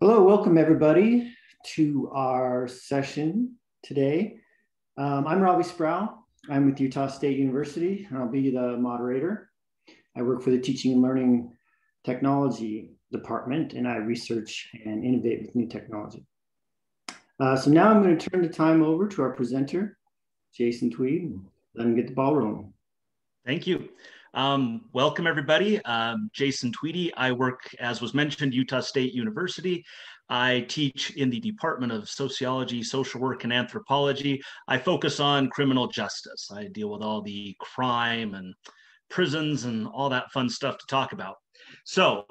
Hello, welcome everybody to our session today. I'm Robbie Sproul. I'm with Utah State University, and I'll be the moderator. I work for the Teaching and Learning Technology Department, and I research and innovate with new technology. So now I'm going to turn the time over to our presenter, Jason Twede, and let him get the ball rolling. Thank you. Welcome everybody. Jason Twede. I work, as was mentioned, Utah State University. I teach in the Department of Sociology, Social Work, and Anthropology. I focus on criminal justice. I deal with all the crime and prisons and all that fun stuff to talk about. So,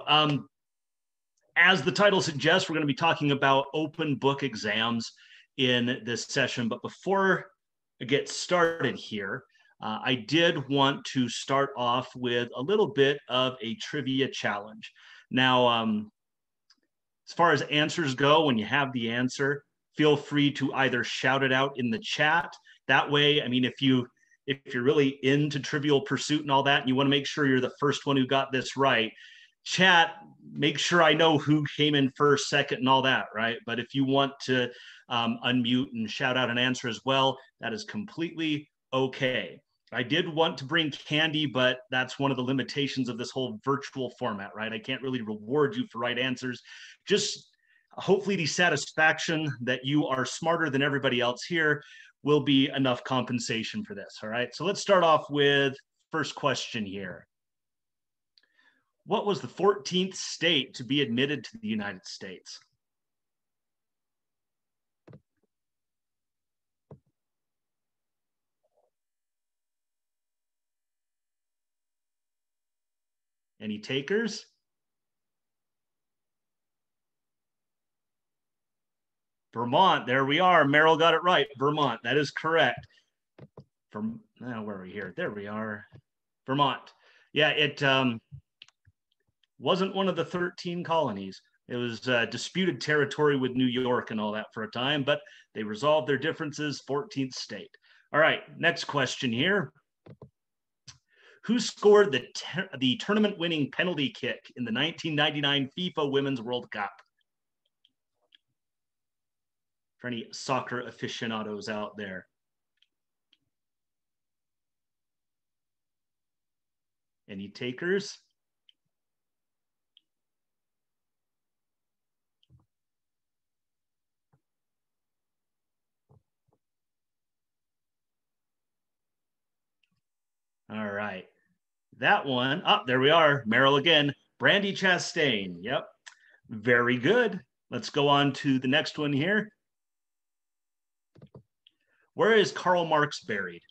as the title suggests, we're going to be talking about open book exams in this session. But before I get started here, I did want to start off with a little bit of a trivia challenge. Now, as far as answers go, when you have the answer, feel free to either shout it out in the chat. That way, I mean, if you're really into Trivial Pursuit and all that, and you want to make sure you're the first one who got this right, chat, make sure I know who came in first, second, and all that, right? But if you want to unmute and shout out an answer as well, that is completely okay. I did want to bring candy, but that's one of the limitations of this whole virtual format, right? I can't really reward you for right answers. Just hopefully the satisfaction that you are smarter than everybody else here will be enough compensation for this, all right? So let's start off with first question here. What was the 14th state to be admitted to the United States? Any takers? Vermont, there we are. Merrill got it right. Vermont, that is correct. From now, where are we here? There we are. Vermont. Yeah, it wasn't one of the 13 colonies. It was disputed territory with New York and all that for a time, but they resolved their differences, 14th state. All right, next question here. Who scored the tournament-winning penalty kick in the 1999 FIFA Women's World Cup? For any soccer aficionados out there. Any takers? All right. That one, oh, there we are, Merrill again, Brandy Chastain, yep, very good. Let's go on to the next one here. Where is Karl Marx buried?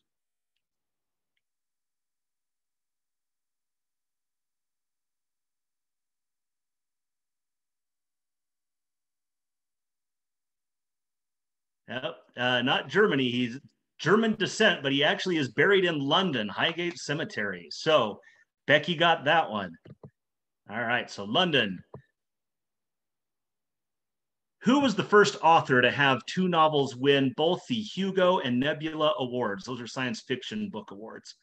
Yep, not Germany, he's German descent, but he actually is buried in London, Highgate Cemetery. So Becky got that one. All right, so London. Who was the first author to have two novels win both the Hugo and Nebula Awards? Those are science fiction book awards.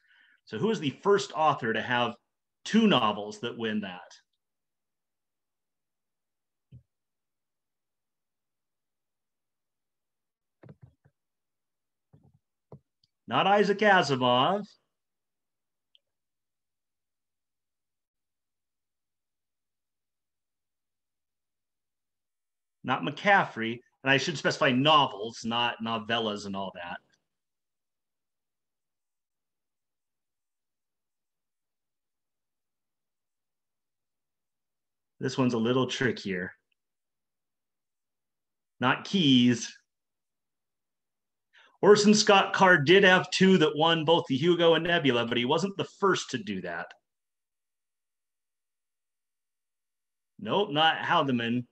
So who is the first author to have two novels that win that? Not Isaac Asimov. Not McCaffrey. And I should specify novels, not novellas and all that. This one's a little trickier. Not Keys. Orson Scott Card did have two that won both the Hugo and Nebula, but he wasn't the first to do that. Nope, not Haldeman.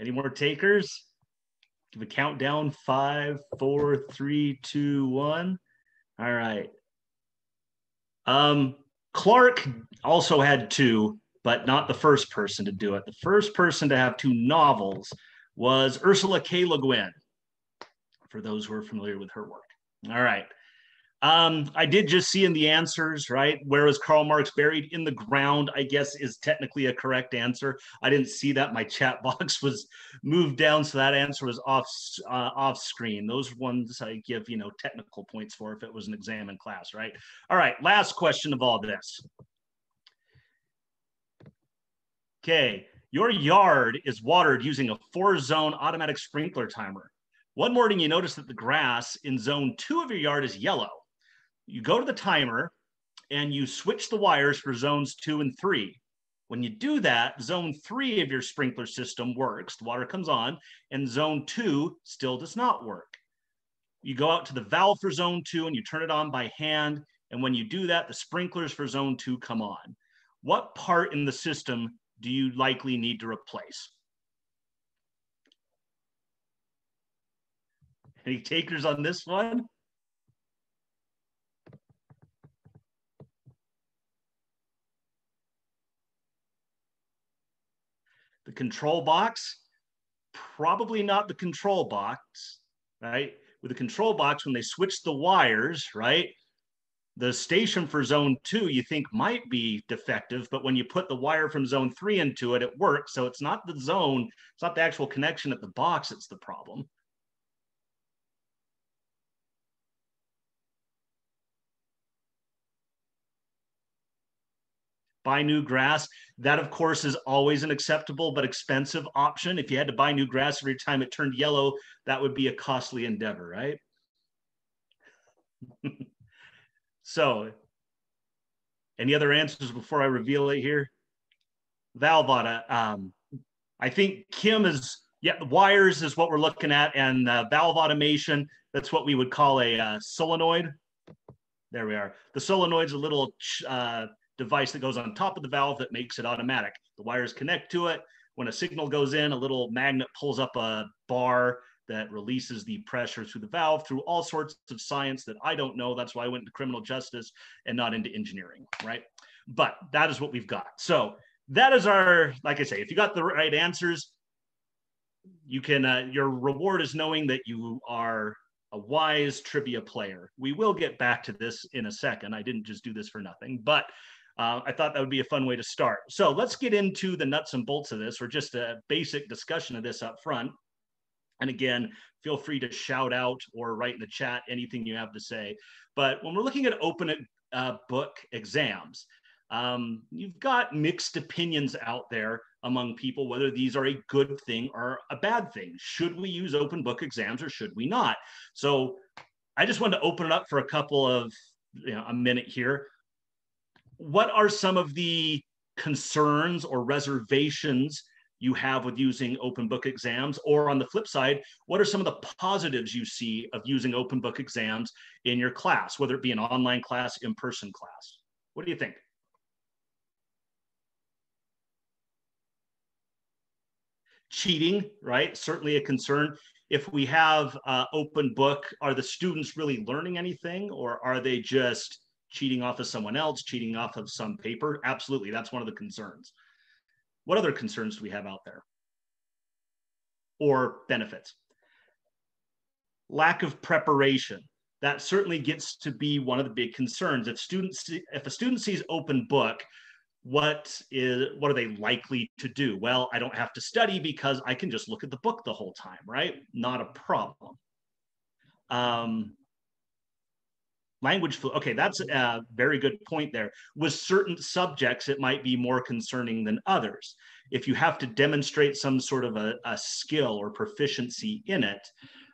Any more takers? Give a countdown, 5, 4, 3, 2, 1. All right. Clark also had two, but not the first person to do it. The first person to have two novels was Ursula K. Le Guin, for those who are familiar with her work. All right, I did just see in the answers, right? Where was Karl Marx buried? In the ground, I guess, is technically a correct answer. I didn't see that. My chat box was moved down, so that answer was off screen. Those ones I give, you know, technical points for if it was an exam in class, right? All right, last question of all this. Okay, your yard is watered using a 4-zone automatic sprinkler timer. One morning, you notice that the grass in zone 2 of your yard is yellow. You go to the timer and you switch the wires for zones 2 and 3. When you do that, zone 3 of your sprinkler system works, the water comes on, and zone 2 still does not work. You go out to the valve for zone 2 and you turn it on by hand. And when you do that, the sprinklers for zone 2 come on. What part in the system do you likely need to replace? Any takers on this one? The control box, probably not the control box, right? With the control box, when they switch the wires, right? The station for zone 2, you think might be defective, but when you put the wire from zone 3 into it, it works. So it's not the zone, it's not the actual connection at the box, it's the problem. Buy new grass. That, of course, is always an acceptable but expensive option. If you had to buy new grass every time it turned yellow, that would be a costly endeavor, right? So, any other answers before I reveal it here? Valvada, I think Kim is, yeah, wires is what we're looking at, and valve automation, that's what we would call a solenoid. There we are. The solenoid's a little device that goes on top of the valve that makes it automatic. The wires connect to it. When a signal goes in, a little magnet pulls up a bar that releases the pressure through the valve, through all sorts of science that I don't know. That's why I went into criminal justice and not into engineering, right? But that is what we've got. So that is our, like I say, if you got the right answers, you can, your reward is knowing that you are a wise trivia player. We will get back to this in a second. I didn't just do this for nothing, but I thought that would be a fun way to start. So let's get into the nuts and bolts of this, or just a basic discussion of this up front. And again, feel free to shout out or write in the chat anything you have to say. But when we're looking at open book exams, you've got mixed opinions out there among people, whether these are a good thing or a bad thing. Should we use open book exams or should we not? So I just wanted to open it up for a couple of, you know, a minute here. What are some of the concerns or reservations you have with using open book exams? Or on the flip side, what are some of the positives you see of using open book exams in your class, whether it be an online class, in-person class? What do you think? Cheating, right? Certainly a concern. If we have open book, are the students really learning anything, or are they just cheating off of someone else, cheating off of some paper? Absolutely, that's one of the concerns. What other concerns do we have out there? Or benefits? Lack of preparation. That certainly gets to be one of the big concerns. If a student sees open book, what are they likely to do? Well, I don't have to study because I can just look at the book the whole time, right? Not a problem. Language fluency. Okay, that's a very good point there. With certain subjects, it might be more concerning than others. If you have to demonstrate some sort of a skill or proficiency in it,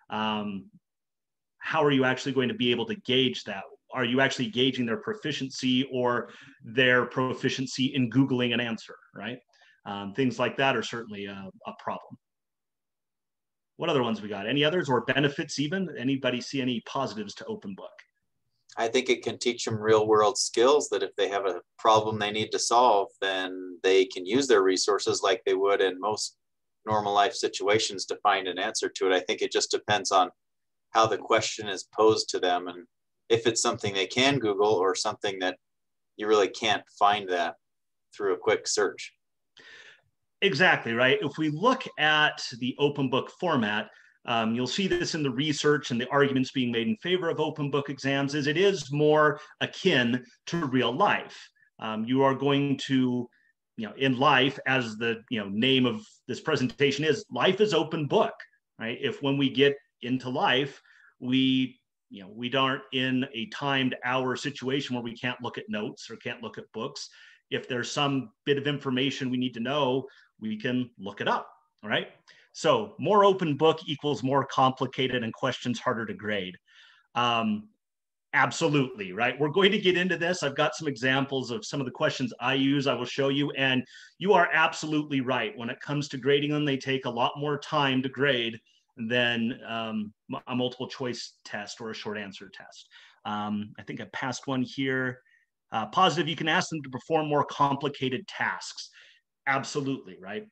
how are you actually going to be able to gauge that? Are you actually gauging their proficiency or their proficiency in Googling an answer, right? Things like that are certainly a problem. What other ones we got? Any others, or benefits even? Anybody see any positives to open book? I think it can teach them real world skills that if they have a problem they need to solve, then they can use their resources like they would in most normal life situations to find an answer to it. I think it just depends on how the question is posed to them, and if it's something they can Google or something that you really can't find that through a quick search. Exactly, right? If we look at the open book format, You'll see this in the research and the arguments being made in favor of open book exams, is it is more akin to real life. You are going to, in life, as the name of this presentation is, life is open book, right? If when we get into life, we aren't in a timed hour situation where we can't look at notes or can't look at books. If there's some bit of information we need to know, we can look it up, all right? So more open book equals more complicated and questions harder to grade. Absolutely, right? We're going to get into this. I've got some examples of some of the questions I use, I will show you, and you are absolutely right. When it comes to grading them, they take a lot more time to grade than a multiple choice test or a short answer test. I think I passed one here. Positive, you can ask them to perform more complicated tasks. Absolutely, right?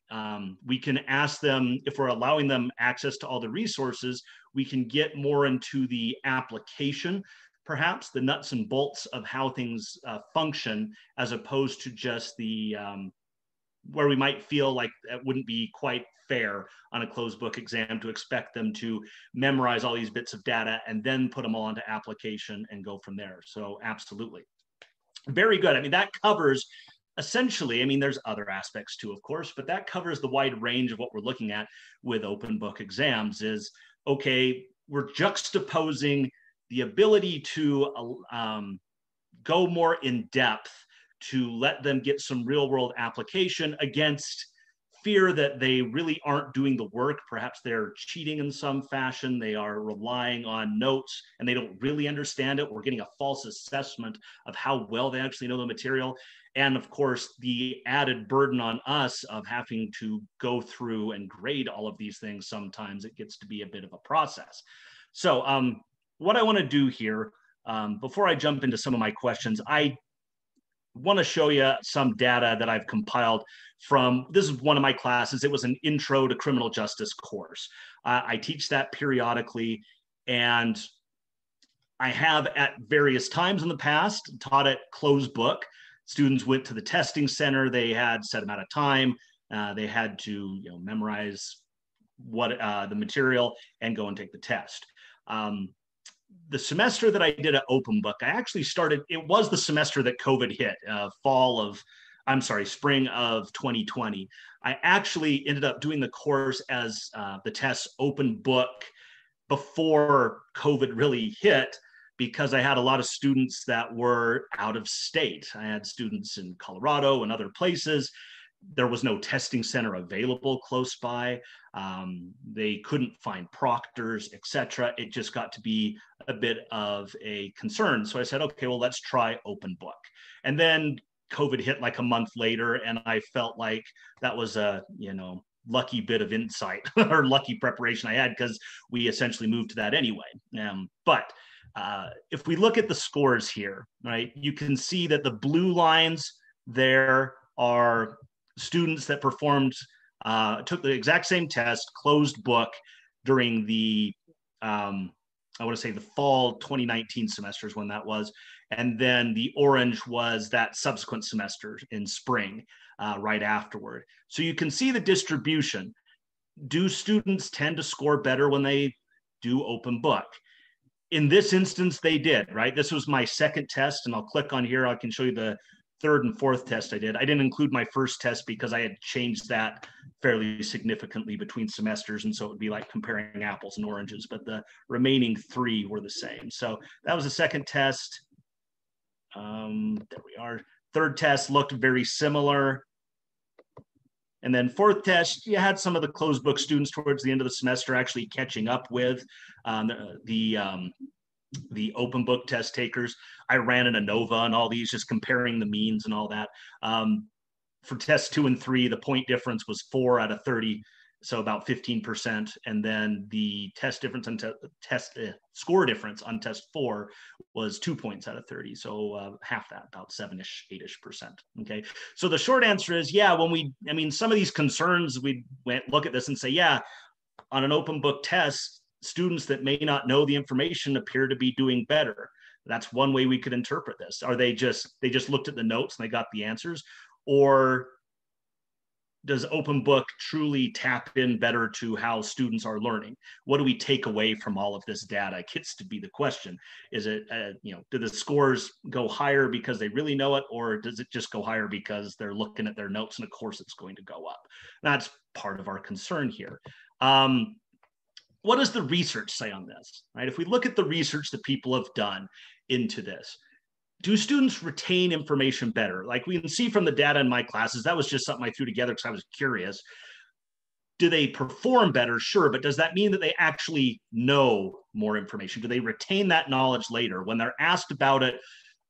We can ask them, if we're allowing them access to all the resources, we can get more into the application, perhaps the nuts and bolts of how things function, as opposed to just the, where we might feel like that wouldn't be quite fair on a closed book exam to expect them to memorize all these bits of data and then put them all into application and go from there. So absolutely. Very good. I mean, that covers essentially, I mean, there's other aspects too, of course, but that covers the wide range of what we're looking at with open book exams is, okay, we're juxtaposing the ability to go more in depth to let them get some real world application against fear that they really aren't doing the work. Perhaps they're cheating in some fashion. They are relying on notes and they don't really understand it. We're getting a false assessment of how well they actually know the material. And of course, the added burden on us of having to go through and grade all of these things. Sometimes it gets to be a bit of a process. So what I want to do here, before I jump into some of my questions, I want to show you some data that I've compiled from, this is one of my classes. It was an intro to criminal justice course. I teach that periodically, and I have at various times in the past taught it closed book. Students went to the testing center. They had a set amount of time. They had to memorize what the material and go and take the test. The semester that I did an open book, I actually started, it was the semester that COVID hit, spring of 2020. I actually ended up doing the course as the test open book before COVID really hit, because I had a lot of students that were out of state. I had students in Colorado and other places. There was no testing center available close by. They couldn't find proctors, etc. It just got to be a bit of a concern. So I said, okay, well, let's try open book. And then COVID hit like a month later, and I felt like that was a, lucky bit of insight or lucky preparation I had, because we essentially moved to that anyway. But if we look at the scores here, right, you can see that the blue lines there are students that performed, took the exact same test, closed book, during the, I want to say the fall 2019 semester is when that was. And then the orange was that subsequent semester in spring, right afterward. So you can see the distribution. Do students tend to score better when they do open book? In this instance, they did, right? This was my second test, and I'll click on here. I can show you the third and fourth test I did. I didn't include my first test because I had changed that fairly significantly between semesters. And so it would be like comparing apples and oranges, but the remaining three were the same. So that was the second test. There we are. Third test looked very similar. And then fourth test, you had some of the closed book students towards the end of the semester actually catching up with the open book test takers. I ran an ANOVA and all these, just comparing the means and all that. For tests 2 and 3, the point difference was 4 out of 30, so about 15%. And then the test difference on score difference on test 4 was 2 points out of 30, so half that, about 7-ish, 8-ish percent. Okay, so the short answer is, yeah, when we, I mean, some of these concerns, we went look at this and say, yeah, on an open book test, students that may not know the information appear to be doing better. That's one way we could interpret this. Are they just looked at the notes and they got the answers, or does Open Book truly tap in better to how students are learning? What do we take away from all of this data? Gets to be the question. Is it, you know, do the scores go higher because they really know it, or does it just go higher because they're looking at their notes and of course it's going to go up? That's part of our concern here. What does the research say on this, right? If we look at the research that people have done into this, do students retain information better? Like we can see from the data in my classes, that was just something I threw together because I was curious. Do they perform better? Sure, but does that mean that they actually know more information? Do they retain that knowledge later? When they're asked about it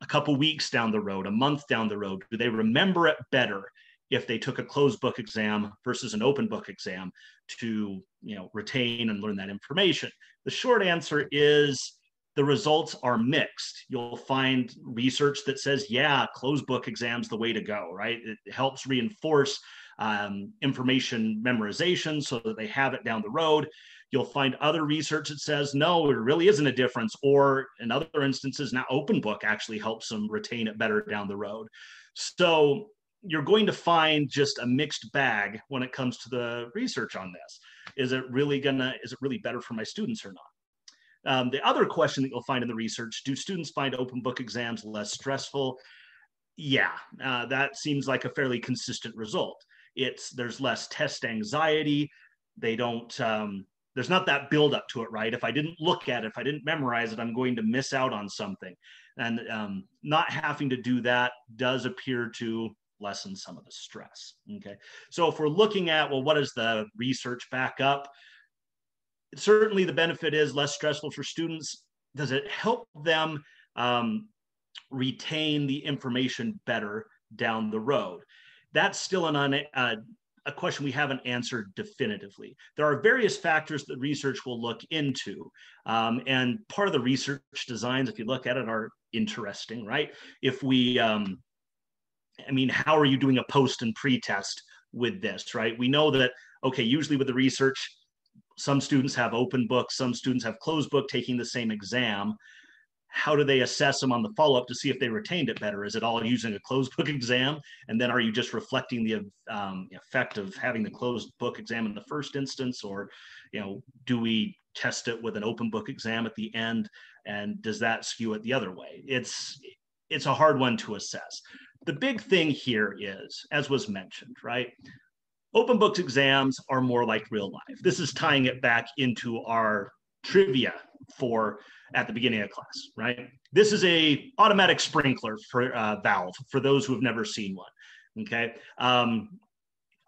a couple weeks down the road, a month down the road, do they remember it better if they took a closed book exam versus an open book exam to, you know, retain and learn that information? The short answer is the results are mixed. You'll find research that says, yeah, closed book exam's the way to go, right? It helps reinforce information memorization so that they have it down the road. You'll find other research that says, no, there really isn't a difference. Or in other instances, now open book actually helps them retain it better down the road. So you're going to find just a mixed bag when it comes to the research on this. Is it really better for my students or not? The other question that you'll find in the research, do students find open book exams less stressful? Yeah, that seems like a fairly consistent result. There's less test anxiety. They don't, there's not that buildup to it, right? If I didn't look at it, if I didn't memorize it, I'm going to miss out on something. And not having to do that does appear to lessen some of the stress, okay? So if we're looking at, well, what does the research back up? Certainly the benefit is less stressful for students. Does it help them retain the information better down the road? That's still a question we haven't answered definitively. There are various factors that research will look into. And part of the research designs, if you look at it, are interesting, right? If we, how are you doing a post and pre-test with this, right? We know that, okay, usually with the research, some students have open book, some students have closed book taking the same exam. How do they assess them on the follow-up to see if they retained it better? Is it all using a closed book exam? And then are you just reflecting the effect of having the closed book exam in the first instance? Or, you know, do we test it with an open book exam at the end? And does that skew it the other way? It's a hard one to assess. The big thing here is, as was mentioned, right? Open books exams are more like real life. This is tying it back into our trivia for at the beginning of class, right? This is a automatic sprinkler for valve for those who have never seen one, okay?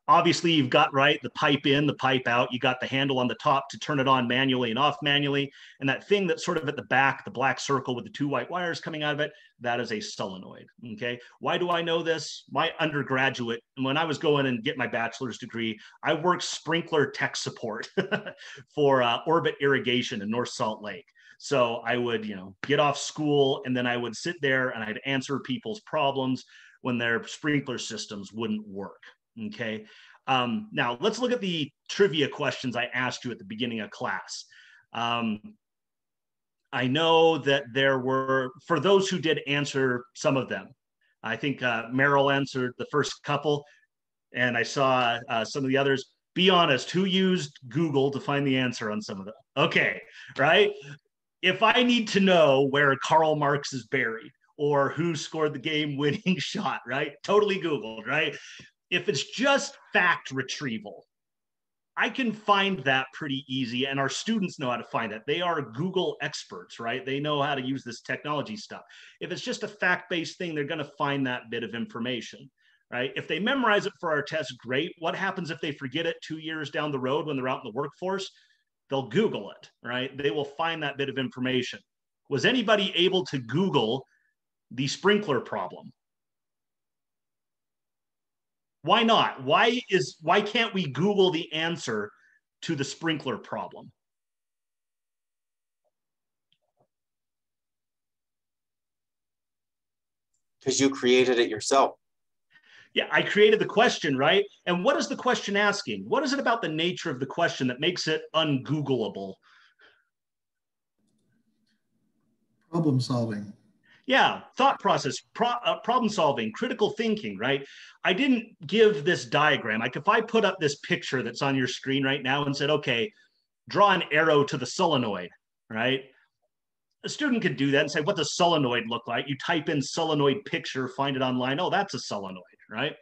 Obviously you've got, right, the pipe in, the pipe out, you got the handle on the top to turn it on manually and off manually. And that thing that's sort of at the back, the black circle with the two white wires coming out of it, that is a solenoid, okay? Why do I know this? My undergraduate, when I was going and get my bachelor's degree, I worked sprinkler tech support for Orbit Irrigation in North Salt Lake. So I would, you know, get off school and then I would sit there and I'd answer people's problems when their sprinkler systems wouldn't work, okay? Now let's look at the trivia questions I asked you at the beginning of class. I know that there were, for those who did answer some of them, I think Merrill answered the first couple, and I saw some of the others. Be honest, who used Google to find the answer on some of them? Okay, right? If I need to know where Karl Marx is buried or who scored the game-winning shot, right? Totally Googled, right? If it's just fact retrieval, I can find that pretty easy, and our students know how to find that. They are Google experts, right? They know how to use this technology stuff. If it's just a fact-based thing, they're gonna find that bit of information, right? If they memorize it for our test, great. What happens if they forget it 2 years down the road when they're out in the workforce? They'll Google it, right? They will find that bit of information. Was anybody able to Google the sprinkler problem? Why not? Why can't we Google the answer to the sprinkler problem? Because you created it yourself. Yeah, I created the question, right? And what is the question asking? What is it about the nature of the question that makes it un-Googleable? Problem solving. Yeah, thought process, problem solving, critical thinking, right? I didn't give this diagram. Like if I put up this picture that's on your screen right now and said, okay, draw an arrow to the solenoid, right? A student could do that and say, what does solenoid look like? You type in solenoid picture, find it online. Oh, that's a solenoid, right?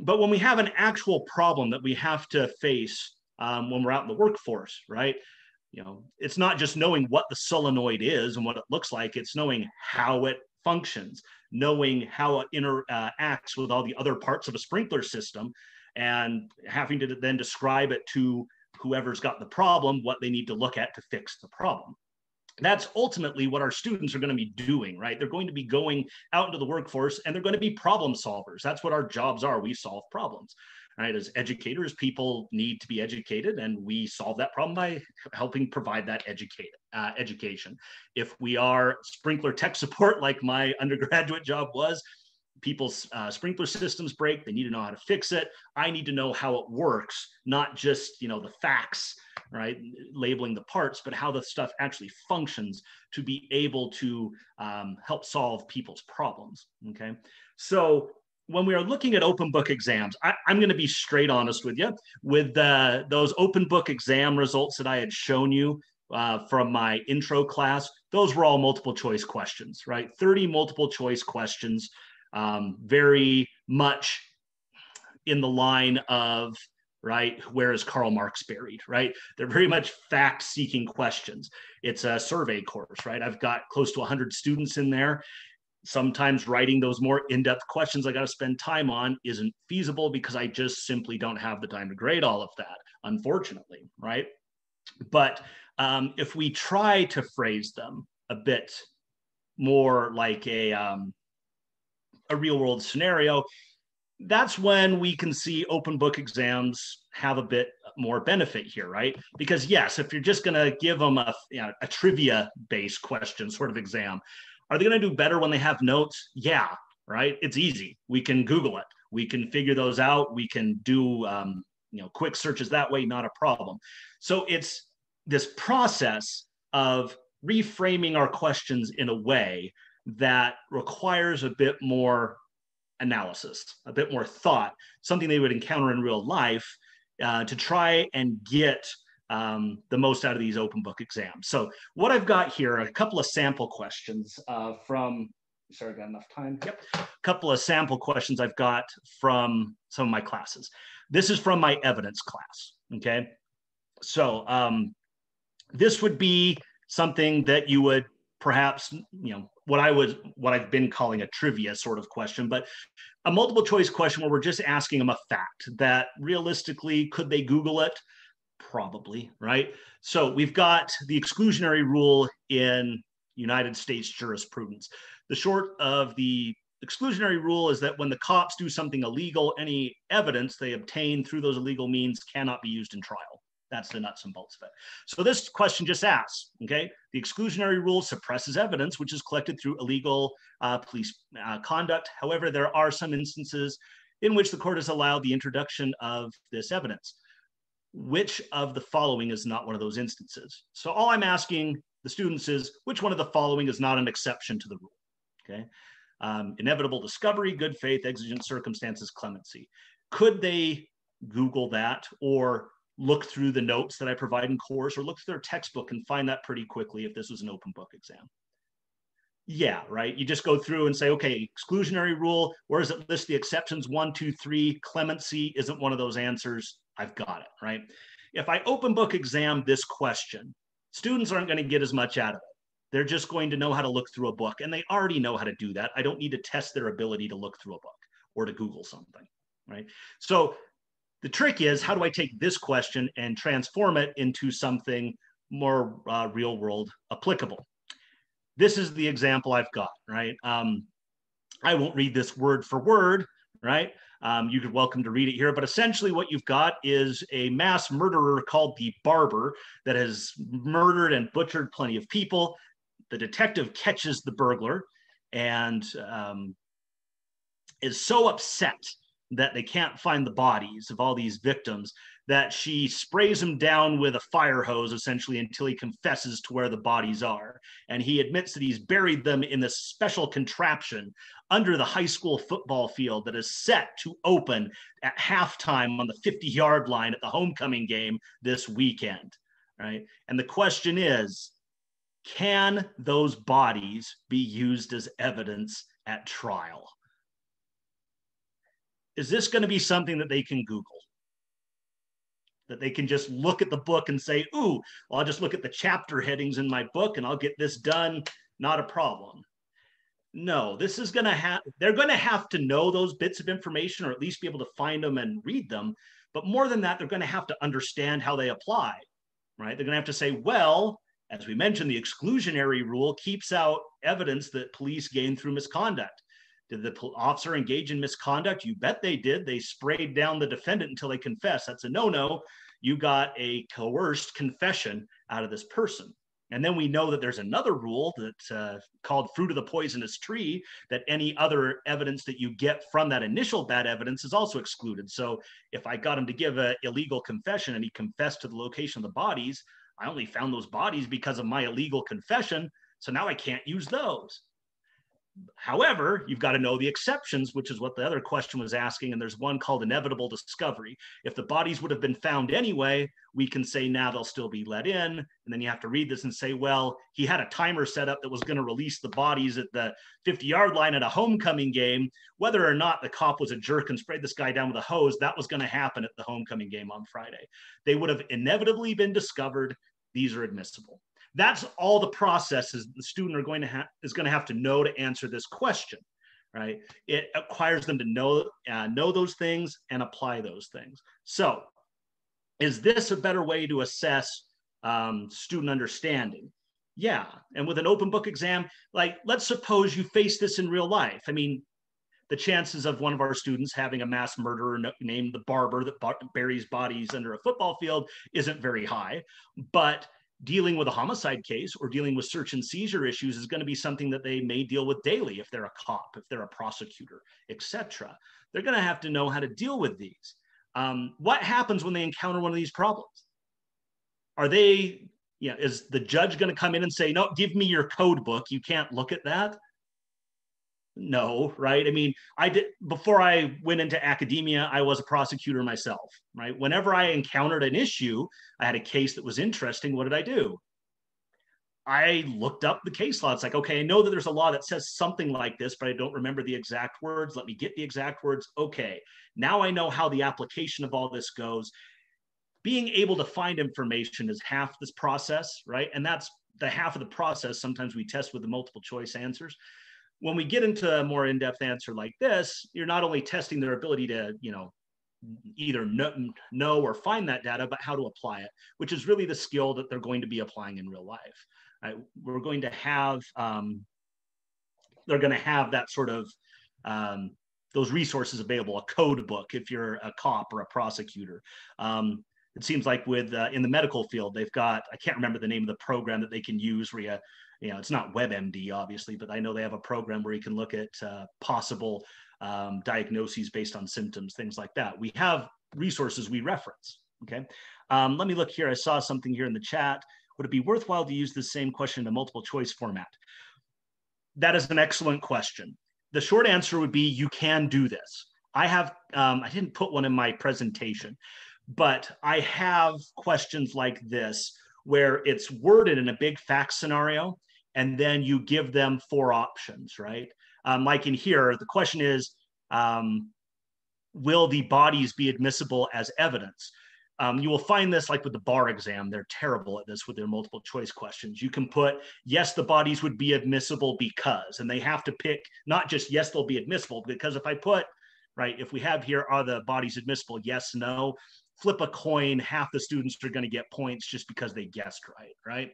But when we have an actual problem that we have to face when we're out in the workforce, right? You know, it's not just knowing what the solenoid is and what it looks like, it's knowing how it functions, knowing how it interacts with all the other parts of a sprinkler system, and having to then describe it to whoever's got the problem, what they need to look at to fix the problem. That's ultimately what our students are going to be doing, right? They're going to be going out into the workforce and they're going to be problem solvers. That's what our jobs are. We solve problems, right? As educators, people need to be educated, and we solve that problem by helping provide that education. If we are sprinkler tech support, like my undergraduate job was, people's sprinkler systems break, they need to know how to fix it. I need to know how it works, not just, you know, the facts, right, labeling the parts, but how the stuff actually functions to be able to help solve people's problems, okay? So when we are looking at open book exams, I'm going to be straight honest with you. With those open book exam results that I had shown you from my intro class, those were all multiple choice questions, right? 30 multiple choice questions. Very much in the line of, right, where is Karl Marx buried, right? They're very much fact-seeking questions. It's a survey course, right? I've got close to 100 students in there. Sometimes writing those more in-depth questions I got to spend time on isn't feasible because I just simply don't have the time to grade all of that, unfortunately, right? But if we try to phrase them a bit more like a real-world scenario, that's when we can see open book exams have a bit more benefit here, right? Because yes, if you're just going to give them a, you know, a trivia-based question sort of exam, are they going to do better when they have notes? Yeah, right? It's easy. We can Google it. We can figure those out. We can do you know, quick searches that way, not a problem. So it's this process of reframing our questions in a way that requires a bit more analysis, a bit more thought, something they would encounter in real life to try and get the most out of these open book exams. So what I've got here are a couple of sample questions from, sorry, I got enough time. Yep. A couple of sample questions I've got from some of my classes. This is from my evidence class, okay? So this would be something that you would perhaps, you know, what I've been calling a trivia sort of question, but a multiple choice question where we're just asking them a fact that realistically, could they Google it? Probably, right? So we've got the exclusionary rule in United States jurisprudence. The short of the exclusionary rule is that when the cops do something illegal, any evidence they obtain through those illegal means cannot be used in trial. That's the nuts and bolts of it. So this question just asks, okay, the exclusionary rule suppresses evidence which is collected through illegal police conduct. However, there are some instances in which the court has allowed the introduction of this evidence. Which of the following is not one of those instances? So all I'm asking the students is, which one of the following is not an exception to the rule, okay? Inevitable discovery, good faith, exigent circumstances, clemency. Could they Google that or look through the notes that I provide in course, or look through their textbook and find that pretty quickly if this was an open book exam? Yeah, right? You just go through and say, okay, exclusionary rule, where does it list the exceptions? 1, 2, 3, clemency isn't one of those answers. I've got it, right? If I open book exam this question, students aren't going to get as much out of it. They're just going to know how to look through a book, and they already know how to do that. I don't need to test their ability to look through a book or to Google something, right? So the trick is, how do I take this question and transform it into something more real world applicable? This is the example I've got, right? I won't read this word for word, right? You're welcome to read it here, but essentially what you've got is a mass murderer called the Barber that has murdered and butchered plenty of people. The detective catches the burglar and is so upset that they can't find the bodies of all these victims that she sprays him down with a fire hose, essentially, until he confesses to where the bodies are. And he admits that he's buried them in this special contraption under the high school football field that is set to open at halftime on the 50-yard line at the homecoming game this weekend, right? And the question is, can those bodies be used as evidence at trial? Is this going to be something that they can Google? That they can just look at the book and say, ooh, well, I'll just look at the chapter headings in my book and I'll get this done, not a problem. No, this is gonna have, they're gonna have to know those bits of information, or at least be able to find them and read them. But more than that, they're gonna have to understand how they apply, right? They're gonna have to say, well, as we mentioned, the exclusionary rule keeps out evidence that police gain through misconduct. Did the officer engage in misconduct? You bet they did. They sprayed down the defendant until they confessed. That's a no-no. You got a coerced confession out of this person. And then we know that there's another rule that called fruit of the poisonous tree, that any other evidence that you get from that initial bad evidence is also excluded. So if I got him to give an illegal confession and he confessed to the location of the bodies, I only found those bodies because of my illegal confession. So now I can't use those. However, you've got to know the exceptions, which is what the other question was asking. And there's one called inevitable discovery. If the bodies would have been found anyway, we can say now they'll still be let in. And then you have to read this and say, well, he had a timer set up that was going to release the bodies at the 50-yard line at a homecoming game. Whether or not the cop was a jerk and sprayed this guy down with a hose, that was going to happen at the homecoming game on Friday. They would have inevitably been discovered. These are admissible. That's all the processes the student are going to have to know to answer this question, right? It requires them to know those things and apply those things. So is this a better way to assess student understanding? Yeah, and with an open book exam, like let's suppose you face this in real life. I mean, the chances of one of our students having a mass murderer named the barber that buries bodies under a football field isn't very high, but dealing with a homicide case or dealing with search and seizure issues is going to be something that they may deal with daily if they're a cop, if they're a prosecutor, etc. They're going to have to know how to deal with these. What happens when they encounter one of these problems? Are they, you know, is the judge going to come in and say, no, give me your code book, you can't look at that? No, right? I mean, before I went into academia, I was a prosecutor myself, right? Whenever I encountered an issue, I had a case that was interesting. What did I do? I looked up the case law. It's like, okay, I know that there's a law that says something like this, but I don't remember the exact words. Let me get the exact words. Okay, now I know how the application of all this goes. Being able to find information is half this process, right? And that's the half of the process. Sometimes we test with the multiple choice answers. When we get into a more in-depth answer like this, you're not only testing their ability to, you know, either know or find that data, but how to apply it, which is really the skill that they're going to be applying in real life. We're going to have, they're going to have that sort of, those resources available, a code book if you're a cop or a prosecutor. It seems like with, in the medical field, they've got, I can't remember the name of the program that they can use where you, you know, it's not WebMD, obviously, but I know they have a program where you can look at possible diagnoses based on symptoms, things like that. We have resources we reference, okay? Let me look here. I saw something here in the chat. Would it be worthwhile to use the same question in a multiple choice format? That is an excellent question. The short answer would be you can do this. I have, I didn't put one in my presentation, but I have questions like this where it's worded in a big fact scenario, and then you give them four options, right? Like in here, the question is, will the bodies be admissible as evidence? You will find this like with the bar exam, they're terrible at this with their multiple choice questions. You can put, yes, the bodies would be admissible because, and they have to pick not just, yes, they'll be admissible, because if I put, right, if we have here, are the bodies admissible, yes, no, flip a coin, half the students are going to get points just because they guessed right, right?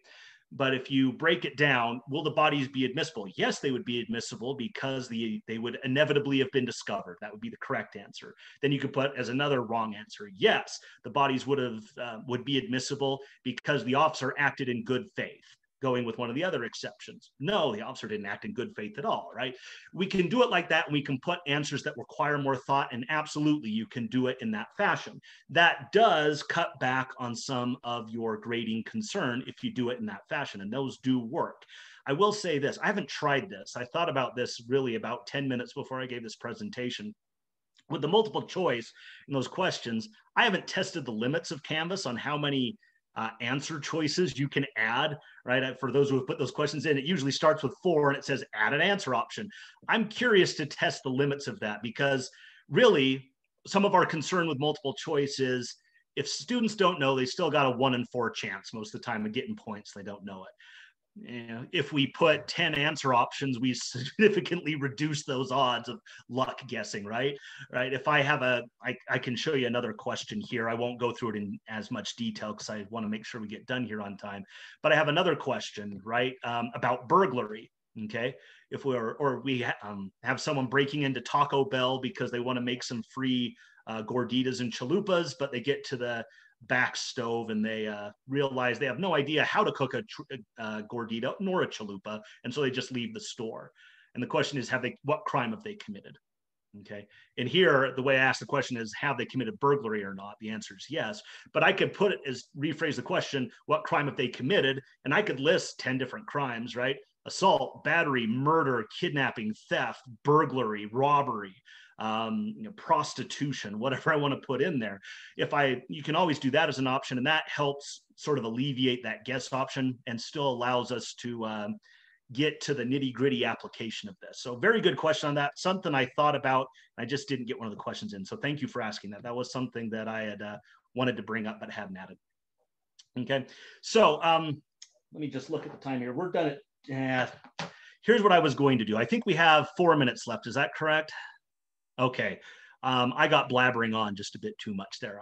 But if you break it down, will the bodies be admissible? Yes, they would be admissible because they would inevitably have been discovered. That would be the correct answer. Then you could put as another wrong answer, yes, the bodies would be admissible because the officer acted in good faith. going with one of the other exceptions. No, the officer didn't act in good faith at all, right? We can do it like that, and we can put answers that require more thought, and absolutely you can do it in that fashion. That does cut back on some of your grading concern if you do it in that fashion, and those do work. I will say this, I haven't tried this. I thought about this really about 10 minutes before I gave this presentation. With the multiple choice and those questions, I haven't tested the limits of Canvas on how many answer choices you can add, right? For those who have put those questions in, it usually starts with 4 and it says add an answer option. I'm curious to test the limits of that, because really some of our concern with multiple choice is if students don't know, they still got a 1 in 4 chance most of the time of getting points, they don't know it. If we put 10 answer options, we significantly reduce those odds of luck guessing, right? If I have a, I can show you another question here. I won't go through it in as much detail because I want to make sure we get done here on time. But I have another question, right, about burglary, okay? If we have someone breaking into Taco Bell because they want to make some free gorditas and chalupas, but they get to the back stove and they realize they have no idea how to cook a gordita nor a chalupa, and so they just leave the store. And the question is, what crime have they committed? Okay, and here the way I asked the question is, have they committed burglary or not? The answer is yes, but I could put it as, rephrase the question, what crime have they committed? And I could list 10 different crimes, right? Assault, battery, murder, kidnapping, theft, burglary, robbery, prostitution, whatever I want to put in there. You can always do that as an option, and that helps sort of alleviate that guess option and still allows us to get to the nitty-gritty application of this. So very good question on that. Something I thought about, I just didn't get one of the questions in. So thank you for asking that. That was something that I had wanted to bring up but hadn't added. Okay, so let me just look at the time here. We're done at here's what I was going to do. I think we have 4 minutes left. Is that correct? Okay. I got blabbering on just a bit too much there.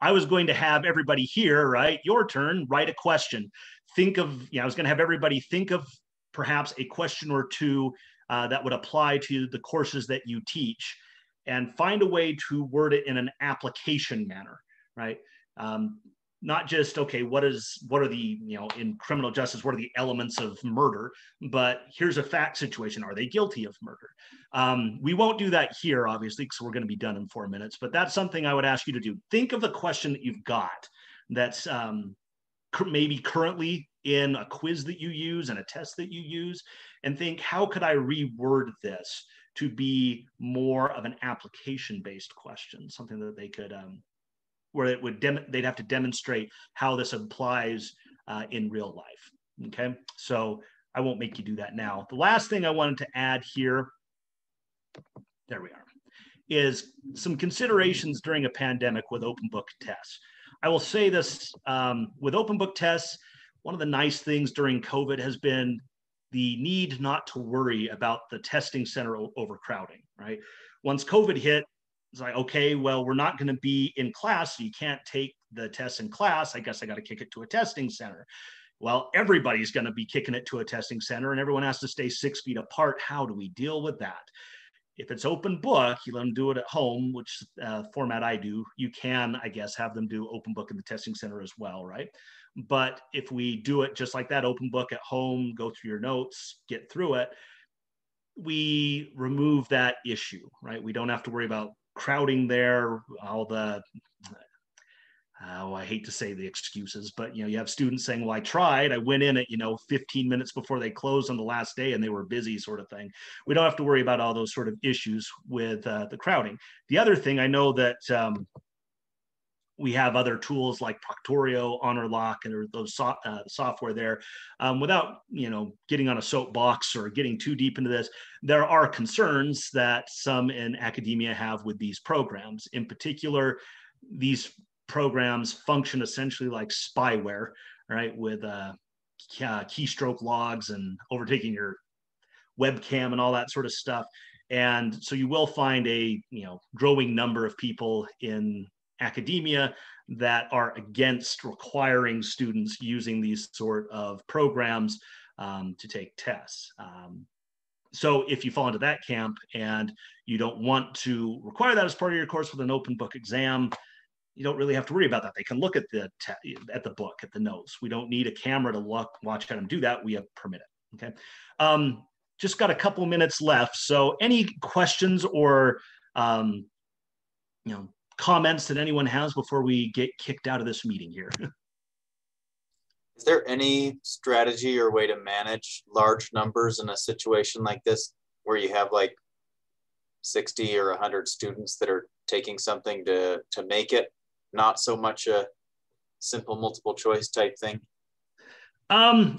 I was going to have everybody here, right? Your turn, write a question. Think of, I was going to have everybody think of perhaps a question or two that would apply to the courses that you teach, and find a way to word it in an application manner, right? Not just, okay, what are the, in criminal justice, what are the elements of murder? But here's a fact situation. Are they guilty of murder? We won't do that here, obviously, because we're going to be done in 4 minutes. But that's something I would ask you to do. Think of a question that you've got that's maybe currently in a quiz that you use and a test that you use, and think, how could I reword this to be more of an application-based question, something that they could... where it would they'd have to demonstrate how this applies in real life, okay? So I won't make you do that now. The last thing I wanted to add here, there we are, is some considerations during a pandemic with open book tests. I will say this, with open book tests, one of the nice things during COVID has been the need not to worry about the testing center overcrowding, right? Once COVID hit, it's like, okay, well, we're not going to be in class, so you can't take the test in class. I guess I got to kick it to a testing center. Well, everybody's going to be kicking it to a testing center, and everyone has to stay 6 feet apart. How do we deal with that? If it's open book, you let them do it at home, which format I do. You can, I guess, have them do open book in the testing center as well, right? But if we do it just like that, open book at home, go through your notes, get through it, we remove that issue, right? We don't have to worry about crowding there, all the, I hate to say the excuses, but you have students saying, well, I tried, I went in at 15 minutes before they closed on the last day and they were busy, sort of thing. We don't have to worry about all those sort of issues with the crowding. The other thing, I know that we have other tools like Proctorio, Honorlock, and those software there. Without getting on a soapbox or getting too deep into this, there are concerns that some in academia have with these programs. In particular, these programs function essentially like spyware, right? With keystroke logs and overtaking your webcam and all that sort of stuff. And so you will find a growing number of people in academia that are against requiring students using these sort of programs to take tests. So if you fall into that camp and you don't want to require that as part of your course with an open book exam, you don't really have to worry about that. They can look at the book, at the notes. We don't need a camera to watch at them do that. We have permitted. Okay. Just got a couple minutes left. So any questions or you know, comments that anyone has before we get kicked out of this meeting here? Is there any strategy or way to manage large numbers in a situation like this, where you have like 60 or 100 students that are taking something to make it not so much a simple multiple choice type thing? I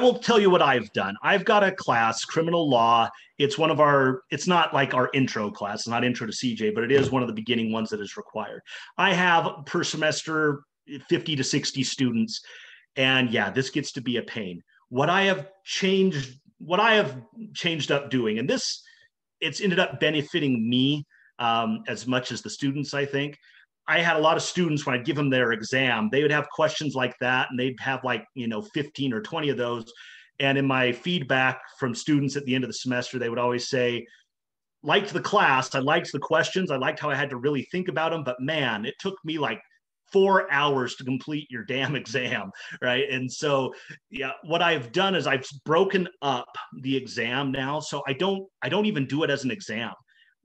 will tell you what I've done. I've got a class, criminal law. It's one of our, it's not like our intro class, it's not intro to CJ, but it is one of the beginning ones that is required. I have per semester 50 to 60 students. And yeah, this gets to be a pain. What I have changed up doing, and this, it's ended up benefiting me as much as the students, I think. I had a lot of students, when I'd give them their exam, they would have questions like that, and they'd have like, you know, 15 or 20 of those. And in my feedback from students at the end of the semester, they would always say, liked the class, I liked the questions, I liked how I had to really think about them, but man, it took me like 4 hours to complete your damn exam, right? And so, yeah, what I've done is I've broken up the exam now. So I don't even do it as an exam.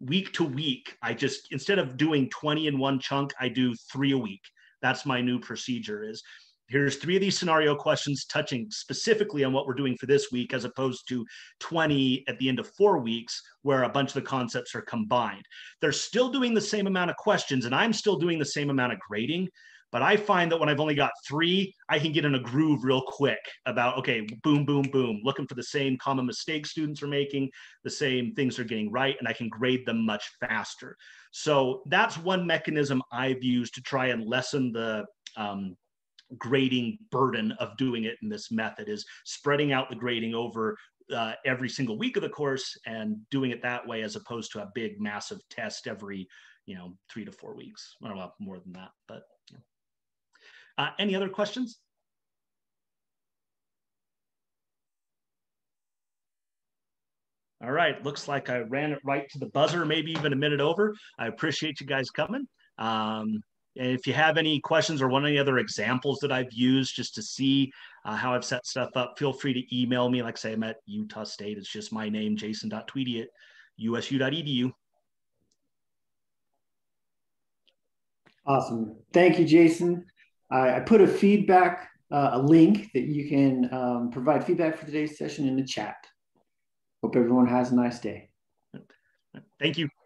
Week to week, I just, instead of doing 20 in one chunk, I do 3 a week. That's my new procedure is, here's 3 of these scenario questions touching specifically on what we're doing for this week, as opposed to 20 at the end of 4 weeks where a bunch of the concepts are combined. They're still doing the same amount of questions and I'm still doing the same amount of grading, but I find that when I've only got 3, I can get in a groove real quick about, okay, boom, boom, boom, looking for the same common mistakes students are making, the same things they're getting right, and I can grade them much faster. So that's one mechanism I've used to try and lessen the grading burden of doing it in this method, is spreading out the grading over every single week of the course and doing it that way, as opposed to a big massive test every, you know, 3 to 4 weeks. I don't know, more than that, but you know. Any other questions? All right, looks like I ran it right to the buzzer, maybe even a minute over. I appreciate you guys coming. And if you have any questions or want any other examples that I've used just to see how I've set stuff up, feel free to email me. Like I say, I'm at Utah State. It's just my name, jason.tweedy@usu.edu. Awesome. Thank you, Jason. I put a feedback, a link that you can provide feedback for today's session in the chat. Hope everyone has a nice day. Thank you.